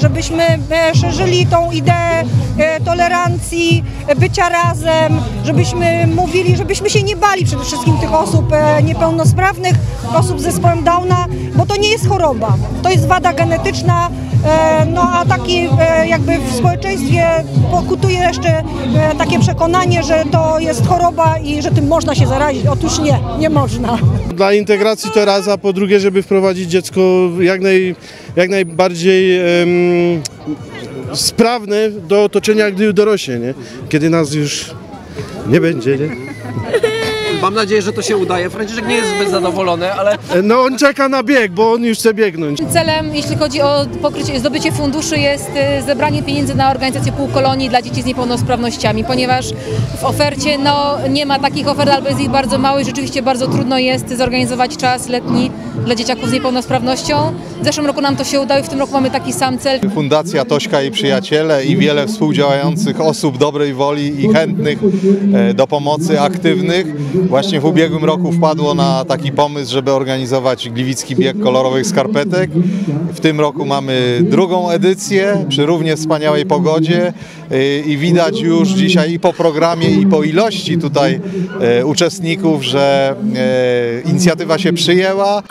żebyśmy szerzyli tą ideę tolerancji, bycia razem, żebyśmy mówili, żebyśmy się nie bali przede wszystkim tych osób niepełnosprawnych, osób z zespołem Downa, bo to nie jest choroba, to jest wada genetyczna, no a taki jakby w społeczeństwie pokutuje jeszcze takie przekonanie, że to jest choroba i że tym można się zarazić. Otóż nie, nie można. Dla integracji to raz, a po drugie, żeby wprowadzić dziecko jak najbardziej sprawne do otoczenia, gdy dorośnie, nie? Kiedy nas już nie będzie. Nie? Mam nadzieję, że to się udaje. Franciszek nie jest zbyt zadowolony, ale... No on czeka na bieg, bo on już chce biegnąć. Celem, jeśli chodzi o zdobycie funduszy, jest zebranie pieniędzy na organizację półkolonii dla dzieci z niepełnosprawnościami, ponieważ w ofercie nie ma takich ofert, albo jest ich bardzo mało i rzeczywiście bardzo trudno jest zorganizować czas letni dla dzieciaków z niepełnosprawnością. W zeszłym roku nam to się udało i w tym roku mamy taki sam cel. Fundacja Tośka i Przyjaciele i wiele współdziałających osób dobrej woli i chętnych do pomocy, aktywnych. Właśnie w ubiegłym roku wpadło na taki pomysł, żeby organizować gliwicki bieg kolorowych skarpetek. W tym roku mamy drugą edycję przy równie wspaniałej pogodzie i widać już dzisiaj i po programie, i po ilości tutaj uczestników, że inicjatywa się przyjęła.